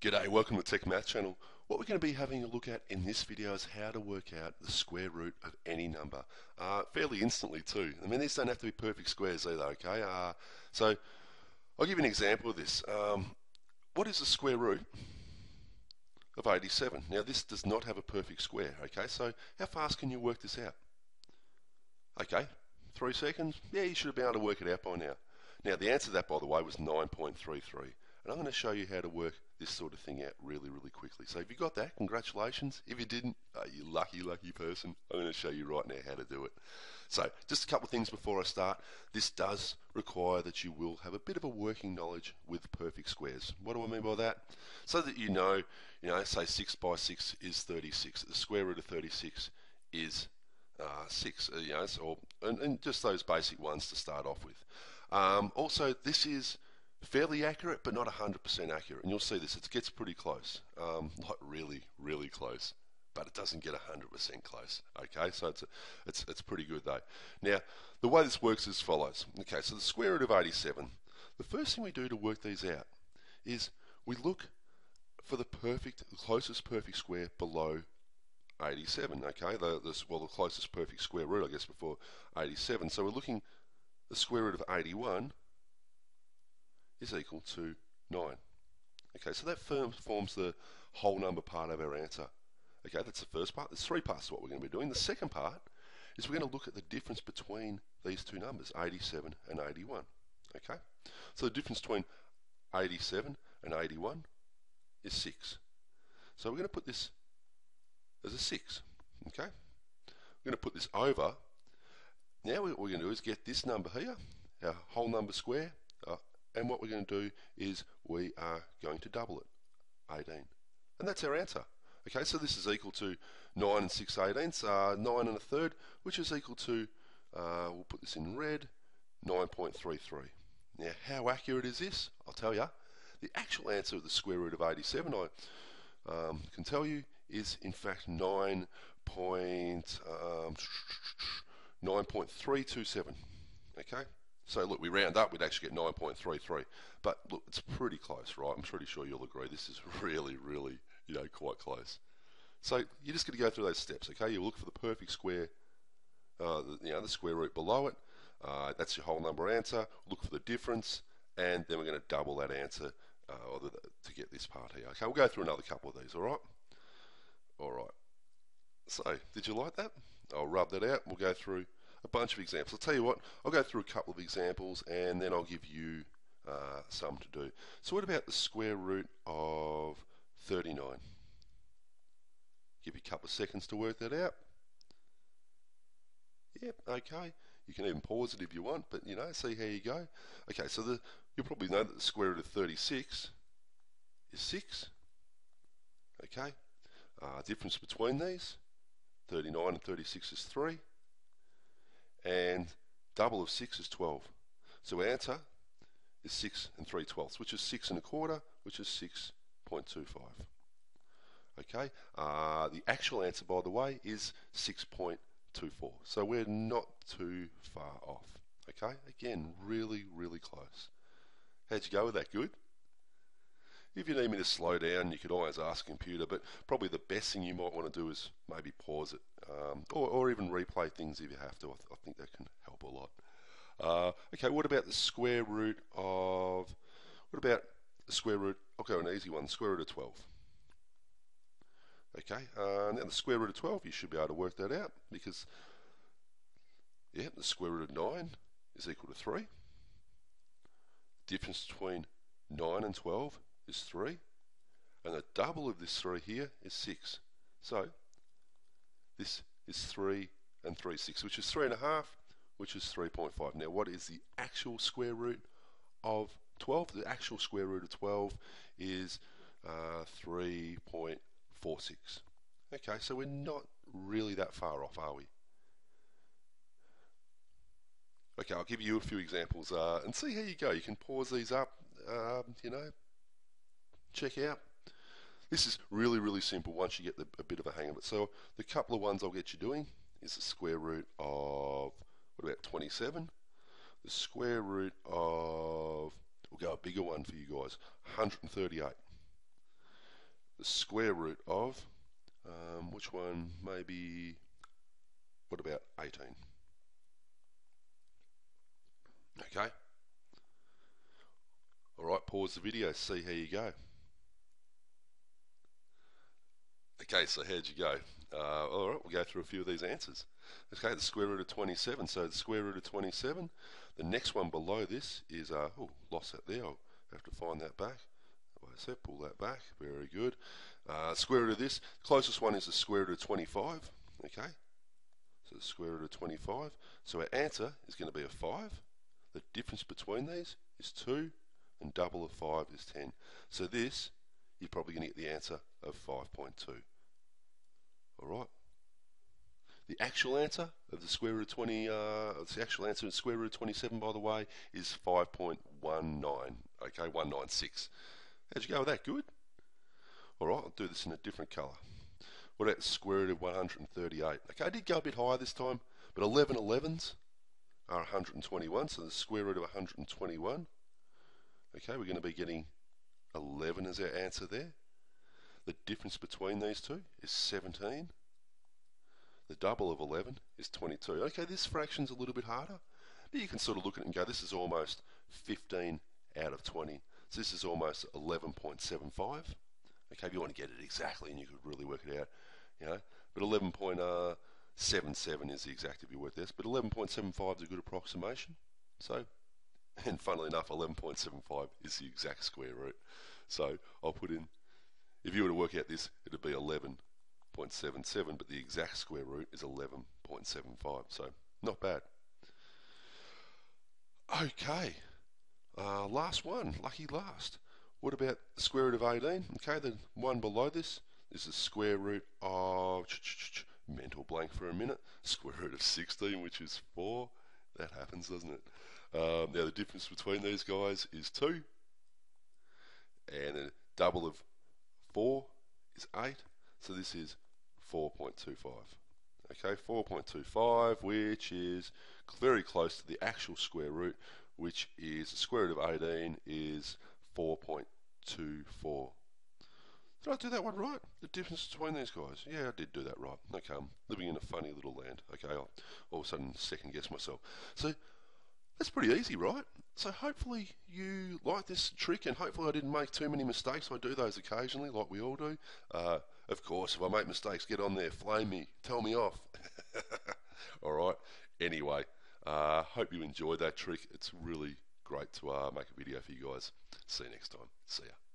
G'day, welcome to Tech Math Channel. What we're going to be having a look at in this video is how to work out the square root of any number fairly instantly too. I mean, these don't have to be perfect squares either, okay? So I'll give you an example of this. What is the square root of 87? Now this does not have a perfect square, okay? So how fast can you work this out? Okay, 3 seconds? Yeah, you should have been able to work it out by now. Now the answer to that, by the way, was 9.33. And I'm going to show you how to work this sort of thing out really quickly. So if you got that, congratulations. If you didn't, you lucky person. I'm going to show you right now how to do it. So just a couple of things before I start. This does require that you will have a bit of a working knowledge with perfect squares. What do I mean by that? So that you know, say 6 by 6 is 36. The square root of 36 is 6. You know, so, and just those basic ones to start off with. Also, this is fairly accurate, but not 100% accurate, and you'll see this. It gets pretty close, like really close, but it doesn't get 100% close. Okay, so it's pretty good though. Now, the way this works is as follows. Okay, so the square root of 87. The first thing we do to work these out is we look for the closest perfect square below 87. Okay, well, the closest perfect square root, I guess, before 87. So we're looking the square root of 81. Is equal to 9. Okay, so that forms the whole number part of our answer. Okay, that's the first part. There's three parts to what we're going to be doing. The second part is we're going to look at the difference between these two numbers, 87 and 81. Okay, so the difference between 87 and 81 is 6. So we're going to put this as a 6. Okay, we're going to put this over. Now what we're going to do is get this number here, our whole number square, and what we're going to do is we are going to double it, 18, and that's our answer. Okay, so this is equal to 9 and 6/18, 9 and a third, which is equal to, we'll put this in red, 9.33. Now, how accurate is this? I'll tell you. The actual answer of the square root of 87, I can tell you, is in fact 9.327. Okay. So look, we round up, we'd actually get 9.33. But look, it's pretty close, right? I'm pretty sure you'll agree this is really, you know, quite close. So you're just going to go through those steps, okay? You look for the perfect square, you know, the square root below it. That's your whole number answer. Look for the difference, and then we're going to double that answer to get this part here. Okay, we'll go through another couple of these, all right? All right. So did you like that? I'll rub that out. We'll go through a bunch of examples. I'll tell you what, I'll go through a couple of examples and then I'll give you some to do. So what about the square root of 39? Give you a couple of seconds to work that out. Yep, okay. You can even pause it if you want, but you know, see how you go. Okay, so you'll probably know that the square root of 36 is 6. Okay. Difference between these, 39 and 36 is 3. And double of 6 is 12. So our answer is 6 and 3/12, which is 6 and a quarter, which is 6.25. Okay, the actual answer, by the way, is 6.24. So we're not too far off. Okay, again, really close. How'd you go with that? Good? If you need me to slow down, you could always ask a computer, but probably the best thing you might want to do is maybe pause it, or even replay things if you have to. I think that can help a lot. Okay, what about the square root of, I'll go an easy one, square root of 12. Okay, now the square root of 12, you should be able to work that out because, yeah, the square root of 9 is equal to 3. Difference between 9 and 12 is 3, and the double of this 3 here is 6. So this is 3 and 3/6, which is 3 and a half, which is 3.5. Now what is the actual square root of 12? The actual square root of 12 is 3.46. Okay, so we're not really that far off, are we? Okay, I'll give you a few examples and see how you go. You can pause these up, you know, check out. This is really simple once you get a bit of a hang of it. So the couple of ones I'll get you doing is the square root of, what about 27? The square root of, we'll go a bigger one for you guys, 138. the square root of, which one, maybe, what about 18? Okay. Alright, pause the video, see how you go. Okay, so how'd you go? Alright, we'll go through a few of these answers. Okay, the square root of 27. So the square root of 27. The next one below this is, oh, lost that there. I'll have to find that back. Wait a sec, pull that back. Very good. Square root of this. Closest one is the square root of 25. Okay. So the square root of 25. So our answer is going to be a 5. The difference between these is 2, and double of 5 is 10. So this, you're probably going to get the answer of 5.2. Alright. The actual answer of the square root of the actual answer of the square root of 27, by the way, is 5.19. Okay, 196. How'd you go with that? Good? Alright, I'll do this in a different colour. What about the square root of 138? Okay, I did go a bit higher this time, but 11 elevens are 121, so the square root of 121. Okay, we're going to be getting 11 as our answer there. The difference between these two is 17. The double of 11 is 22. Okay, this fraction's a little bit harder, but you can sort of look at it and go, this is almost 15 out of 20. So this is almost 11.75. Okay, if you want to get it exactly, and you could really work it out, you know, but 11.77 is the exact if you work this, but 11.75 is a good approximation. So, and funnily enough, 11.75 is the exact square root. So I'll put in, if you were to work out this, it would be 11.77, but the exact square root is 11.75. So not bad. Okay, last one, lucky last. What about the square root of 18? Okay, the one below this is the square root of, mental blank for a minute, square root of 16, which is 4. That happens, doesn't it? Now the difference between these guys is 2, and the double of 4 is 8, so this is 4.25. Okay, 4.25, which is very close to the actual square root, which is the square root of 18 is 4.24. Did I do that one right? The difference between these guys? Yeah, I did do that right. Okay, I'm living in a funny little land. Okay, I'll all of a sudden second guess myself. So that's pretty easy, right? So hopefully you like this trick, and hopefully I didn't make too many mistakes. I do those occasionally, like we all do. Of course, if I make mistakes, get on there, flame me, tell me off. All right. Anyway, hope you enjoyed that trick. It's really great to make a video for you guys. See you next time. See ya.